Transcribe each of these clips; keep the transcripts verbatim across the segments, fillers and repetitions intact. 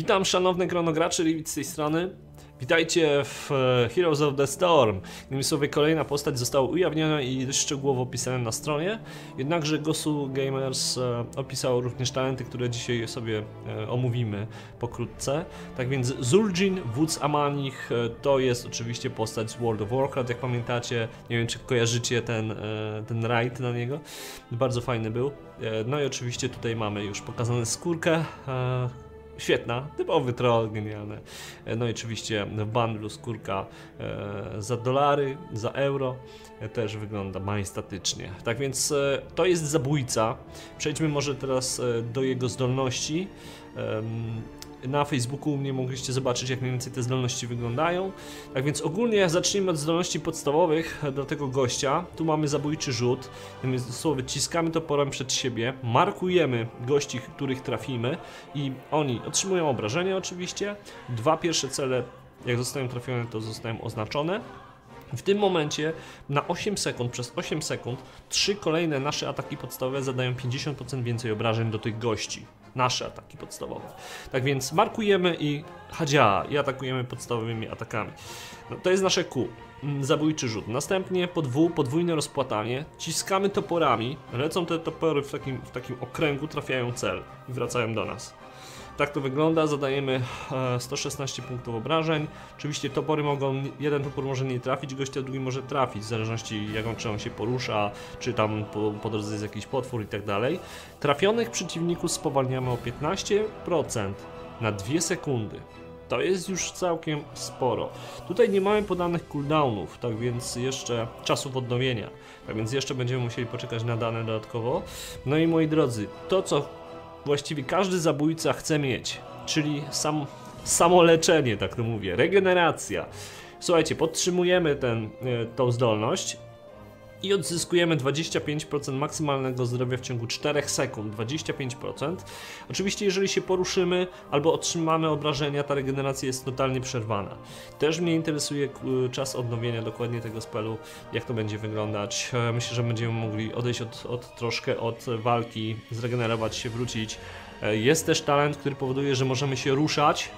Witam szanowne grono graczy, Ribbit z tej strony. Witajcie w Heroes of the Storm. Gdyby sobie kolejna postać została ujawniona i dość szczegółowo opisana na stronie. Jednakże Gosu Gamers opisał również talenty, które dzisiaj sobie omówimy pokrótce. Tak więc Zul'jin, wódz Amanich, to jest oczywiście postać z World of Warcraft, jak pamiętacie. Nie wiem, czy kojarzycie ten, ten raid na niego. Bardzo fajny był. No i oczywiście tutaj mamy już pokazaną skórkę. Świetna, typowy troll, genialne. No i oczywiście w bundlu skórka e, za dolary, za euro e, też wygląda majestatycznie. Tak więc e, to jest zabójca. Przejdźmy może teraz e, do jego zdolności. E, na Facebooku u mnie mogliście zobaczyć, jak mniej więcej te zdolności wyglądają. Tak więc ogólnie zacznijmy od zdolności podstawowych do tego gościa. Tu mamy zabójczy rzut. Więc dosłownie ciskamy toporem przed siebie, markujemy gości, których trafimy i oni otrzymują obrażenia oczywiście. Dwa pierwsze cele, jak zostają trafione, to zostają oznaczone. W tym momencie na osiem sekund, przez osiem sekund, trzy kolejne nasze ataki podstawowe zadają pięćdziesiąt procent więcej obrażeń do tych gości. Nasze ataki podstawowe. Tak więc markujemy i hadzia, i atakujemy podstawowymi atakami. No, to jest nasze Q, zabójczy rzut. Następnie pod W, podwójne rozpłatanie, ciskamy toporami, lecą te topory w takim, w takim okręgu, trafiają cel i wracają do nas. Tak to wygląda, zadajemy sto szesnaście punktów obrażeń. Oczywiście topory mogą, jeden topór może nie trafić gościa, drugi może trafić, w zależności jak on, czy on się porusza, czy tam po, po drodze jest jakiś potwór i tak dalej. Trafionych przeciwników spowalniamy o piętnaście procent na dwie sekundy. To jest już całkiem sporo. Tutaj nie mamy podanych cooldownów, tak więc jeszcze czasów odnowienia. Tak więc jeszcze będziemy musieli poczekać na dane dodatkowo. No i moi drodzy, to co właściwie każdy zabójca chce mieć, czyli sam, samoleczenie, tak to mówię, regeneracja. Słuchajcie, podtrzymujemy ten, tą zdolność i odzyskujemy dwadzieścia pięć procent maksymalnego zdrowia w ciągu czterech sekund, dwadzieścia pięć procent. Oczywiście jeżeli się poruszymy albo otrzymamy obrażenia, ta regeneracja jest totalnie przerwana. Też mnie interesuje czas odnowienia dokładnie tego spelu, jak to będzie wyglądać. Myślę, że będziemy mogli odejść od, od troszkę od walki, zregenerować się, wrócić. Jest też talent, który powoduje, że możemy się ruszać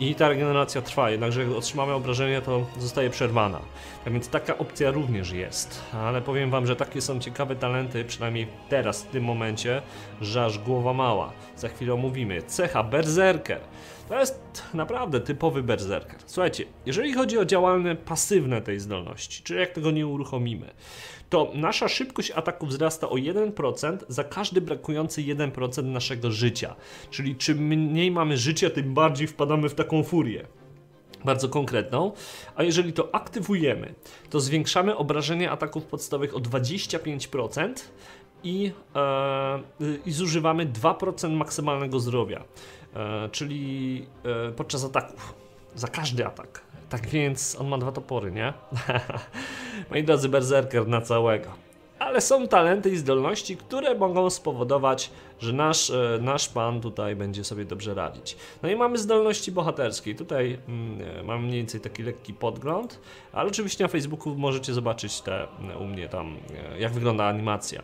i ta regeneracja trwa, jednakże jak otrzymamy obrażenia, to zostaje przerwana. Tak więc taka opcja również jest. Ale powiem wam, że takie są ciekawe talenty, przynajmniej teraz, w tym momencie, że aż głowa mała. Za chwilę omówimy. Cecha berserker. To jest naprawdę typowy berserker. Słuchajcie, jeżeli chodzi o działalne pasywne tej zdolności, czyli jak tego nie uruchomimy, to nasza szybkość ataku wzrasta o jeden procent za każdy brakujący jeden procent naszego życia. Czyli czym mniej mamy życia, tym bardziej wpadamy w taką furię. Bardzo konkretną. A jeżeli to aktywujemy, to zwiększamy obrażenie ataków podstawowych o dwadzieścia pięć procent i, yy, i zużywamy dwa procent maksymalnego zdrowia. Yy, czyli yy, podczas ataków. Za każdy atak. Tak więc on ma dwa topory, nie? Moi drodzy, berserker na całego. Ale są talenty i zdolności, które mogą spowodować, że nasz, nasz pan tutaj będzie sobie dobrze radzić. No i mamy zdolności bohaterskie. Tutaj mm, mamy mniej więcej taki lekki podgląd, ale oczywiście na Facebooku możecie zobaczyć te, u mnie tam, jak wygląda animacja.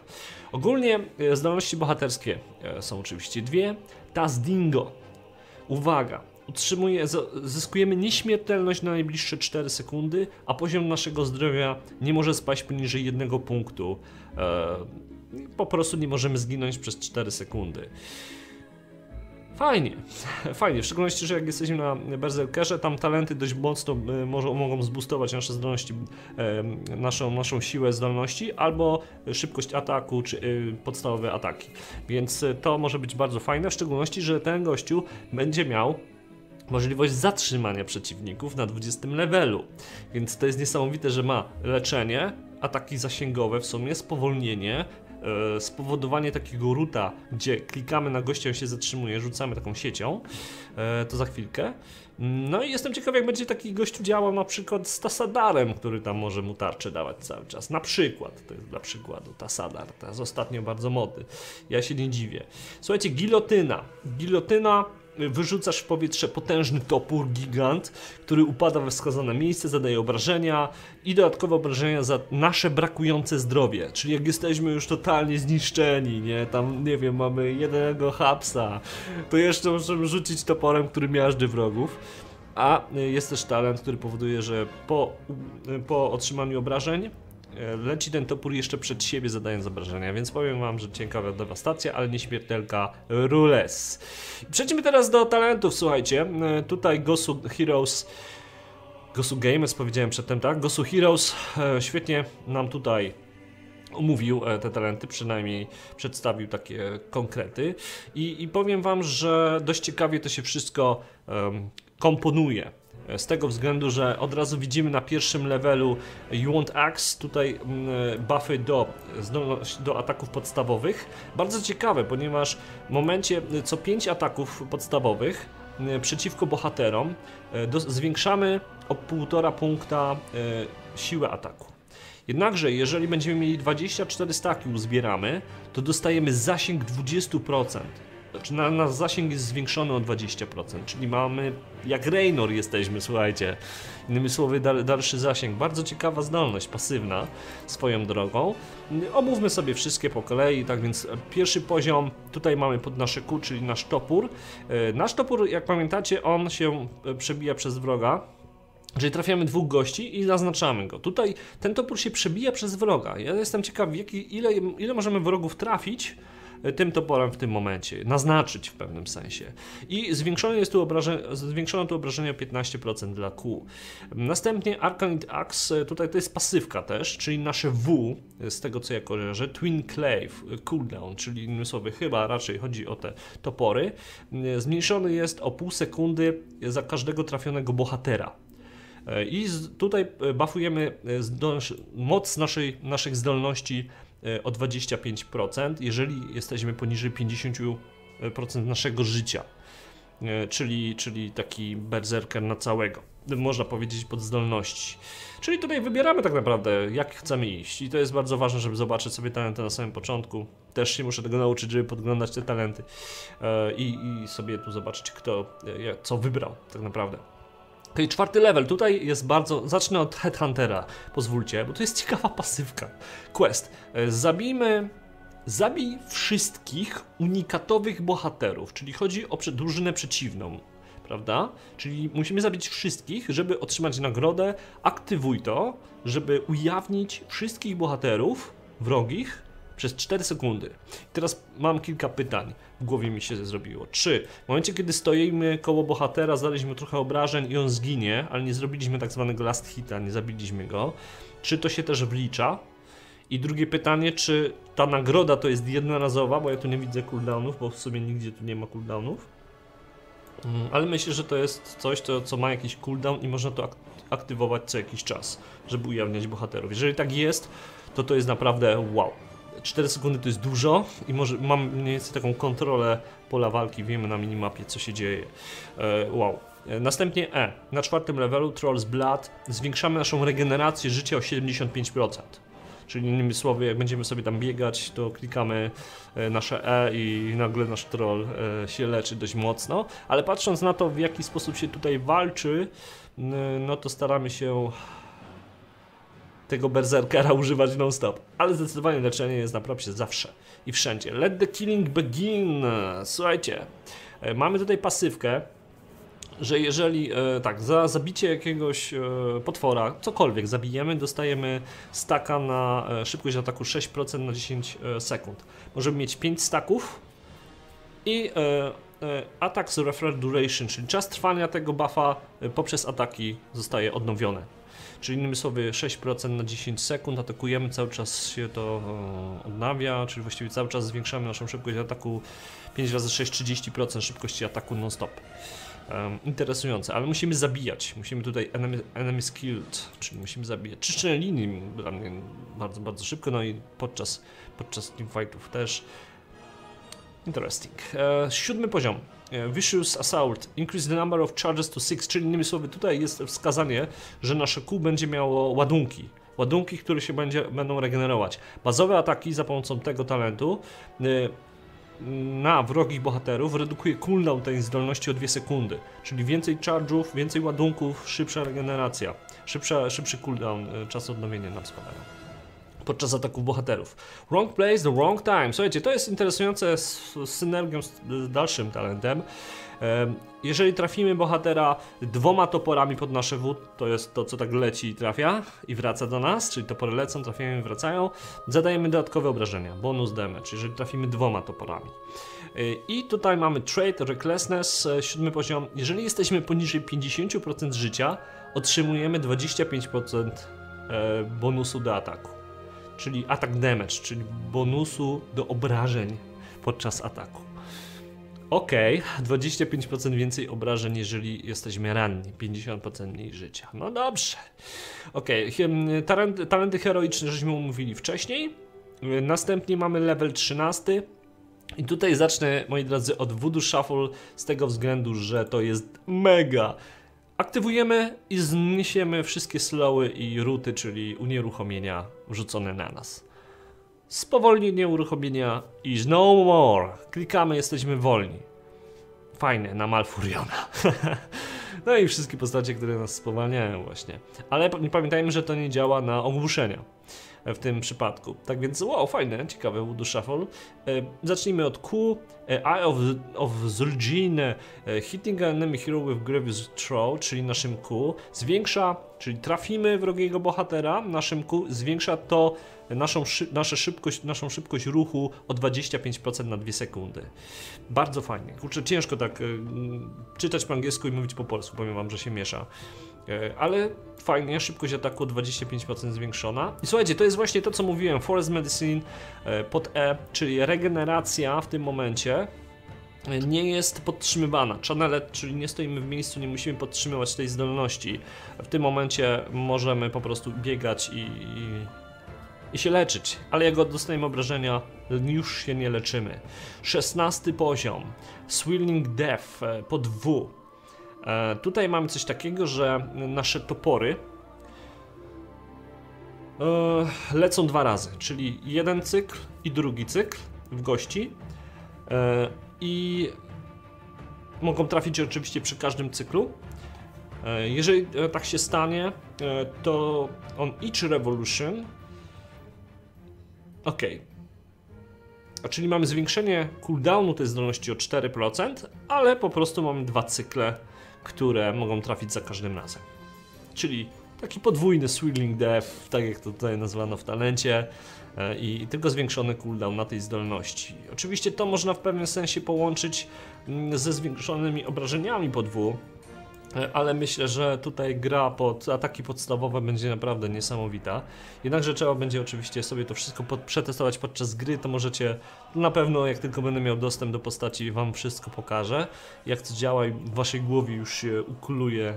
Ogólnie zdolności bohaterskie są oczywiście dwie. Ta z Dingo. Uwaga! Utrzymuje, zyskujemy nieśmiertelność na najbliższe cztery sekundy, a poziom naszego zdrowia nie może spaść poniżej jednego punktu. Eee, po prostu nie możemy zginąć przez cztery sekundy. Fajnie, fajnie, w szczególności, że jak jesteśmy na berserkerze, tam talenty dość mocno może, mogą zboostować nasze zdolności, e, naszą, naszą siłę zdolności, albo szybkość ataku, czy e, podstawowe ataki. Więc to może być bardzo fajne, w szczególności, że ten gościu będzie miał możliwość zatrzymania przeciwników na dwudziestym levelu. Więc to jest niesamowite, że ma leczenie, ataki zasięgowe w sumie, spowolnienie, yy, spowodowanie takiego ruta, gdzie klikamy na gościa, on się zatrzymuje, rzucamy taką siecią, yy, to za chwilkę. No i jestem ciekaw, jak będzie taki gościu działał na przykład z Tassadarem, który tam może mu tarczę dawać cały czas. Na przykład, to jest dla przykładu Tassadar, to jest ostatnio bardzo mody. Ja się nie dziwię. Słuchajcie, gilotyna. Gilotyna wyrzucasz w powietrze potężny topór, gigant, który upada we wskazane miejsce, zadaje obrażenia i dodatkowe obrażenia za nasze brakujące zdrowie. Czyli jak jesteśmy już totalnie zniszczeni, nie? Tam, nie wiem, mamy jednego hapsa, to jeszcze możemy rzucić toporem, który miażdży wrogów. A jest też talent, który powoduje, że po, po otrzymaniu obrażeń leci ten topór jeszcze przed siebie, zadając obrażenia, więc powiem wam, że ciekawa dewastacja, ale nieśmiertelka rules. Przejdźmy teraz do talentów, słuchajcie. Tutaj Gosu Heroes, Gosu Gamers powiedziałem przedtem, tak? Gosu Heroes świetnie nam tutaj omówił te talenty, przynajmniej przedstawił takie konkrety. I, i powiem wam, że dość ciekawie to się wszystko um, komponuje. Z tego względu, że od razu widzimy na pierwszym levelu You Want Axe, tutaj buffy do, do ataków podstawowych. Bardzo ciekawe, ponieważ w momencie co pięć ataków podstawowych przeciwko bohaterom do, zwiększamy o półtora punkta siłę ataku. Jednakże, jeżeli będziemy mieli dwadzieścia cztery staki uzbieramy, to dostajemy zasięg dwadzieścia procent. Nasz na zasięg jest zwiększony o dwadzieścia procent, czyli mamy, jak Reynor jesteśmy, słuchajcie, innymi słowy dal, dalszy zasięg, bardzo ciekawa zdolność pasywna swoją drogą. Omówmy sobie wszystkie po kolei, tak więc pierwszy poziom, tutaj mamy pod nasze Q, czyli nasz topór. Nasz topór, jak pamiętacie, on się przebija przez wroga. Czyli trafiamy dwóch gości i zaznaczamy go. Tutaj ten topór się przebija przez wroga. Ja jestem ciekaw, jaki, ile, ile możemy wrogów trafić tym toporem w tym momencie, naznaczyć w pewnym sensie. I zwiększone jest tu obrażenie, zwiększone tu obrażenie o piętnaście procent dla Q. Następnie Arcane Axe, tutaj to jest pasywka też, czyli nasze W, z tego co ja kojarzę, Twin Clave cooldown, czyli innymi słowy chyba raczej chodzi o te topory. Zmniejszony jest o pół sekundy za każdego trafionego bohatera. I tutaj buffujemy moc naszej, naszych zdolności o dwadzieścia pięć procent, jeżeli jesteśmy poniżej pięćdziesiąt procent naszego życia, czyli, czyli taki berserker na całego, można powiedzieć pod zdolności. Czyli tutaj wybieramy tak naprawdę, jak chcemy iść i to jest bardzo ważne, żeby zobaczyć sobie talenty na samym początku. Też się muszę tego nauczyć, żeby podglądać te talenty i, i sobie tu zobaczyć, kto co wybrał tak naprawdę. Okay, czwarty level, tutaj jest bardzo... Zacznę od Headhuntera, pozwólcie, bo to jest ciekawa pasywka. Quest. Zabijmy... Zabij wszystkich unikatowych bohaterów, czyli chodzi o drużynę przeciwną, prawda? Czyli musimy zabić wszystkich, żeby otrzymać nagrodę. Aktywuj to, żeby ujawnić wszystkich bohaterów wrogich przez cztery sekundy. I teraz mam kilka pytań. W głowie mi się zrobiło. Czy w momencie, kiedy stoimy koło bohatera, znaleźliśmy trochę obrażeń i on zginie, ale nie zrobiliśmy tak zwanego last hita, nie zabiliśmy go, czy to się też wlicza? I drugie pytanie, czy ta nagroda to jest jednorazowa, bo ja tu nie widzę cooldownów, bo w sumie nigdzie tu nie ma cooldownów. Ale myślę, że to jest coś, co, co ma jakiś cooldown i można to aktywować co jakiś czas, żeby ujawniać bohaterów. Jeżeli tak jest, to to jest naprawdę wow. cztery sekundy to jest dużo i może mam mniej więcej taką kontrolę pola walki, wiemy na minimapie co się dzieje. Wow. Następnie E. Na czwartym levelu Troll's Blood zwiększamy naszą regenerację życia o siedemdziesiąt pięć procent. Czyli innymi słowy, jak będziemy sobie tam biegać, to klikamy nasze E i nagle nasz troll się leczy dość mocno. Ale patrząc na to, w jaki sposób się tutaj walczy, no to staramy się tego berserkera używać non-stop, ale zdecydowanie leczenie jest na propsie zawsze i wszędzie. Let the killing begin! Słuchajcie, mamy tutaj pasywkę, że jeżeli e, tak, za zabicie jakiegoś e, potwora, cokolwiek zabijemy, dostajemy staka na e, szybkość ataku sześć procent na dziesięć e, sekund. Możemy mieć pięć staków i e, e, attacks refer duration, czyli czas trwania tego buffa e, poprzez ataki zostaje odnowione. Czyli innymi słowy sześć procent na dziesięć sekund, atakujemy, cały czas się to odnawia, czyli właściwie cały czas zwiększamy naszą szybkość ataku pięć razy sześć, trzydzieści procent szybkości ataku non-stop. Um, interesujące, ale musimy zabijać, musimy tutaj enemy, enemies killed, czyli musimy zabijać. Czyszczenie linii dla mnie bardzo, bardzo szybko, no i podczas, podczas teamfightów też. Interesting. E, siódmy poziom. Vicious Assault. Increase the number of charges to six, czyli innymi słowy tutaj jest wskazanie, że nasze Q będzie miało ładunki. Ładunki, które się będzie, będą regenerować. Bazowe ataki za pomocą tego talentu na wrogich bohaterów redukuje cooldown tej zdolności o dwie sekundy, czyli więcej charge'ów, więcej ładunków, szybsza regeneracja, szybsza, szybszy cooldown, czas odnowienia nam spada podczas ataków bohaterów. Wrong place, the wrong time. Słuchajcie, to jest interesujące z, z synergią z dalszym talentem. Jeżeli trafimy bohatera dwoma toporami pod nasze W, to jest to, co tak leci i trafia i wraca do nas, czyli topory lecą, trafiają i wracają, zadajemy dodatkowe obrażenia, bonus damage, jeżeli trafimy dwoma toporami. I tutaj mamy Trait, Recklessness, siódmy poziom. Jeżeli jesteśmy poniżej pięćdziesięciu procent życia, otrzymujemy dwadzieścia pięć procent bonusu do ataku, czyli atak damage, czyli bonusu do obrażeń podczas ataku. Ok, dwadzieścia pięć procent więcej obrażeń, jeżeli jesteśmy ranni, pięćdziesiąt procent mniej życia. No dobrze. Ok, talenty, talenty heroiczne żeśmy omówili wcześniej. Następnie mamy level trzynaście. I tutaj zacznę, moi drodzy, od Voodoo Shuffle z tego względu, że to jest mega. Aktywujemy i zniesiemy wszystkie slowy i ruty, czyli unieruchomienia rzucone na nas. Spowolnienie uruchomienia i no more. Klikamy, jesteśmy wolni. Fajne, na Malfuriona. No i wszystkie postacie, które nas spowalniają właśnie. Ale pamiętajmy, że to nie działa na ogłuszenia w tym przypadku. Tak więc wow, fajne, ciekawe Voodoo Shuffle. Zacznijmy od Q. Eye of, of Zul'jin. Hitting an enemy hero with Grievous Throw, czyli naszym Q. Zwiększa, czyli trafimy wrogiego bohatera naszym Q, zwiększa to naszą, szy, naszą, szybkość, naszą szybkość ruchu o dwadzieścia pięć procent na dwie sekundy. Bardzo fajnie. Kurczę, ciężko tak y, czytać po angielsku i mówić po polsku, powiem wam, że się miesza. Ale fajnie, szybkość ataku o dwadzieścia pięć procent zwiększona. I słuchajcie, to jest właśnie to, co mówiłem, Forest Medicine pod E, czyli regeneracja w tym momencie nie jest podtrzymywana. Channelet, czyli nie stoimy w miejscu, nie musimy podtrzymywać tej zdolności. W tym momencie możemy po prostu biegać i, i, i się leczyć, ale jak dostajemy obrażenia, już się nie leczymy. szesnasty poziom, Swirling Death pod W. Tutaj mamy coś takiego, że nasze topory lecą dwa razy, czyli jeden cykl i drugi cykl w gości i mogą trafić oczywiście przy każdym cyklu. Jeżeli tak się stanie, to on each revolution. Ok. A czyli mamy zwiększenie cooldownu tej zdolności o cztery procent, ale po prostu mamy dwa cykle, które mogą trafić za każdym razem. Czyli taki podwójny Swirling Death, tak jak to tutaj nazwano w talencie, i tylko zwiększony cooldown na tej zdolności. Oczywiście to można w pewnym sensie połączyć ze zwiększonymi obrażeniami po dwu, ale myślę, że tutaj gra pod ataki podstawowe będzie naprawdę niesamowita. Jednakże trzeba będzie oczywiście sobie to wszystko pod, przetestować podczas gry. To możecie, na pewno jak tylko będę miał dostęp do postaci, wam wszystko pokażę, jak to działa i w waszej głowie już się ukuluje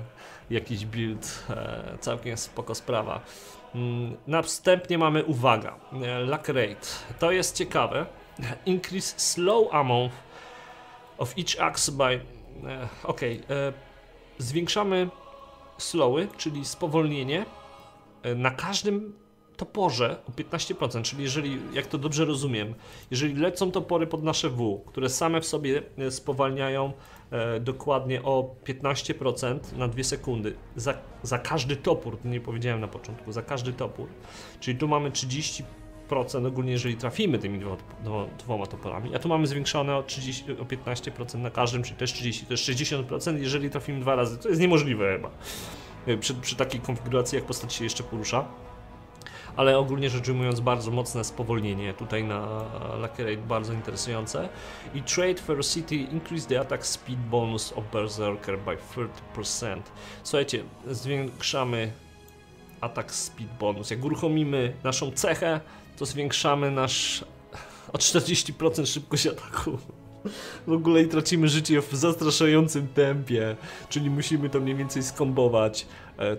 jakiś build. E, całkiem spoko sprawa. Mm, następnie mamy, uwaga, e, Luck Rate. To jest ciekawe. Increase slow amount of each axe by... E, ok. E, Zwiększamy slowy, czyli spowolnienie na każdym toporze o piętnaście procent, czyli jeżeli, jak to dobrze rozumiem, jeżeli lecą topory pod nasze W, które same w sobie spowalniają e, dokładnie o piętnaście procent na dwie sekundy, za, za każdy topór, nie powiedziałem na początku, za każdy topór, czyli tu mamy trzydzieści procent ogólnie, jeżeli trafimy tymi dwoma, dwoma toporami, a tu mamy zwiększone o, trzydzieści, o piętnaście procent na każdym, czyli też trzydzieści procent, to jest sześćdziesiąt procent, jeżeli trafimy dwa razy, to jest niemożliwe chyba, przy, przy takiej konfiguracji, jak postać się jeszcze porusza, ale ogólnie rzecz ujmując, bardzo mocne spowolnienie tutaj na Lucky Rate, bardzo interesujące. I Trade Ferocity, increase the attack speed bonus of Berserker by trzydzieści procent. Słuchajcie, zwiększamy attack speed bonus, jak uruchomimy naszą cechę, to zwiększamy nasz o czterdzieści procent szybkość ataku. W ogóle i tracimy życie w zastraszającym tempie, czyli musimy to mniej więcej skombować.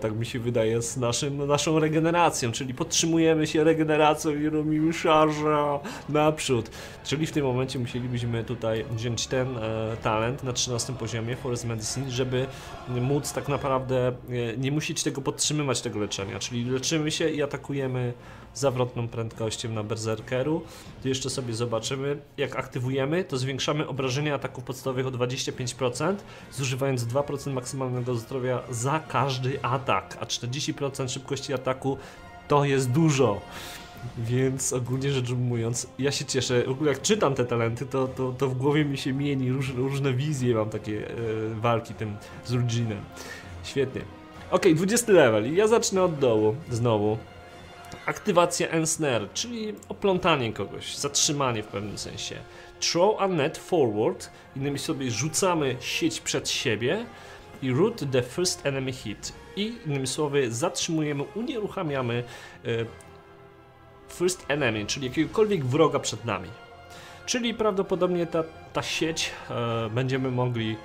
tak mi się wydaje, z naszym, naszą regeneracją, czyli podtrzymujemy się regeneracją i robimy szarża naprzód. Czyli w tym momencie musielibyśmy tutaj wziąć ten e, talent na trzynastym poziomie Forest Medicine, żeby móc tak naprawdę e, nie musieć tego podtrzymywać, tego leczenia, czyli leczymy się i atakujemy zawrotną prędkością na berserkeru. Tu jeszcze sobie zobaczymy, jak aktywujemy, to zwiększamy obrażenia ataków podstawowych o dwadzieścia pięć procent, zużywając dwa procent maksymalnego zdrowia za każdy atak, a czterdzieści procent szybkości ataku to jest dużo. Więc ogólnie rzecz ujmując, ja się cieszę, w ogóle jak czytam te talenty, to, to, to w głowie mi się mieni, róż, różne wizje mam takie e, walki tym z Zul'jinem. Świetnie. Ok, dwudziesty level, ja zacznę od dołu znowu. Aktywacja ensnare, czyli oplątanie kogoś, zatrzymanie w pewnym sensie. Throw a net forward, innymi słowy rzucamy sieć przed siebie. I root the first enemy hit. I innymi słowy zatrzymujemy, unieruchamiamy y, first enemy, czyli jakiegokolwiek wroga przed nami. Czyli prawdopodobnie ta, ta sieć y, będziemy mogli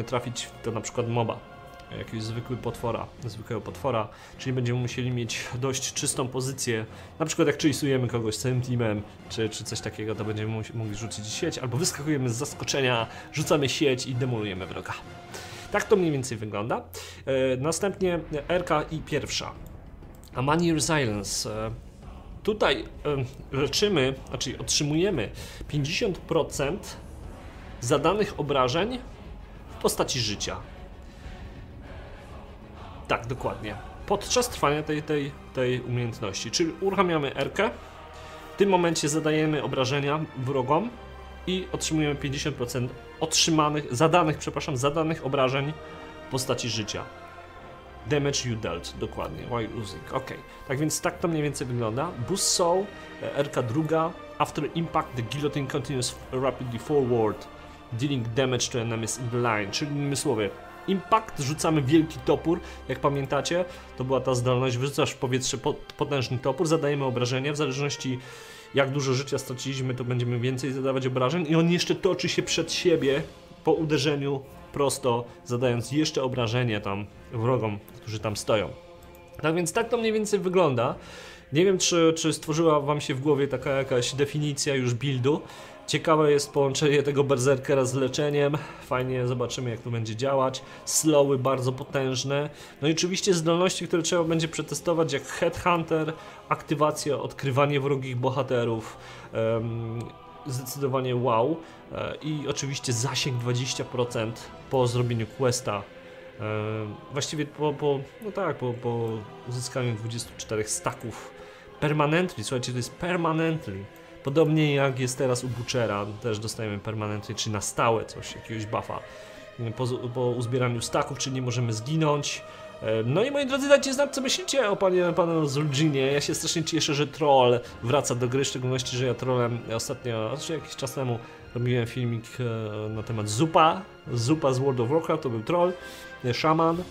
y, trafić do na przykład moba. Jakiegoś zwykły potwora, zwykłego potwora, czyli będziemy musieli mieć dość czystą pozycję, na przykład jak chase'ujemy kogoś całym teamem, czy, czy coś takiego, to będziemy mogli rzucić sieć, albo wyskakujemy z zaskoczenia, rzucamy sieć i demolujemy wroga. Tak to mniej więcej wygląda. E, następnie R K i pierwsza. A Manure Silence. E, tutaj e, leczymy, znaczy otrzymujemy pięćdziesiąt procent zadanych obrażeń w postaci życia. Tak, dokładnie. Podczas trwania tej, tej, tej umiejętności. Czyli uruchamiamy R-kę. W tym momencie zadajemy obrażenia wrogom i otrzymujemy pięćdziesiąt procent otrzymanych, zadanych, przepraszam, zadanych obrażeń w postaci życia. Damage you dealt, dokładnie. While using. Ok. Tak więc tak to mniej więcej wygląda. Boost Soul, R-ka druga. After impact the guillotine continues rapidly forward, dealing damage to enemies in the line. Czyli innymi słowy, impact, rzucamy wielki topór, jak pamiętacie, to była ta zdolność, wyrzucasz w powietrze potężny topór, zadajemy obrażenia, w zależności jak dużo życia straciliśmy, to będziemy więcej zadawać obrażeń i on jeszcze toczy się przed siebie po uderzeniu prosto, zadając jeszcze obrażenie tam wrogom, którzy tam stoją. Tak więc tak to mniej więcej wygląda. Nie wiem, czy, czy stworzyła wam się w głowie taka jakaś definicja już buildu. Ciekawe jest połączenie tego berserkera z leczeniem. Fajnie, zobaczymy jak to będzie działać. Slowy bardzo potężne. No i oczywiście zdolności, które trzeba będzie przetestować, jak Headhunter, aktywacja, odkrywanie wrogich bohaterów. Um, zdecydowanie wow. I oczywiście zasięg dwadzieścia procent po zrobieniu questa. Um, właściwie po, po, no tak, po, po uzyskaniu dwudziestu czterech staków. Permanently, słuchajcie, to jest permanently. Podobnie jak jest teraz u Butchera, też dostajemy permanentnie, czy na stałe coś, jakiegoś buffa po, po uzbieraniu staków, czy nie możemy zginąć. No i moi drodzy, dajcie znać, co myślicie o panie, panu Zul'jinie. Ja się strasznie cieszę, że troll wraca do gry, w szczególności, że ja trollem ostatnio, znaczy jakiś czas temu robiłem filmik na temat Zupa, Zupa z World of Warcraft, to był troll, szaman.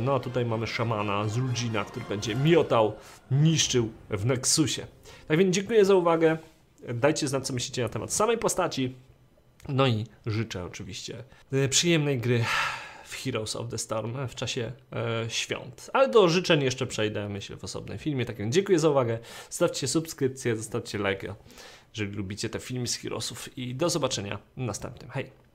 No a tutaj mamy szamana Zul'jina, który będzie miotał, niszczył w Nexusie. Tak więc dziękuję za uwagę. Dajcie znać, co myślicie na temat samej postaci. No i życzę oczywiście przyjemnej gry w Heroes of the Storm w czasie e, świąt. Ale do życzeń jeszcze przejdę, myślę, w osobnym filmie. Tak więc dziękuję za uwagę. Stawcie subskrypcję, zostawcie lajka, jeżeli lubicie te filmy z Heroesów. I do zobaczenia następnym. Hej!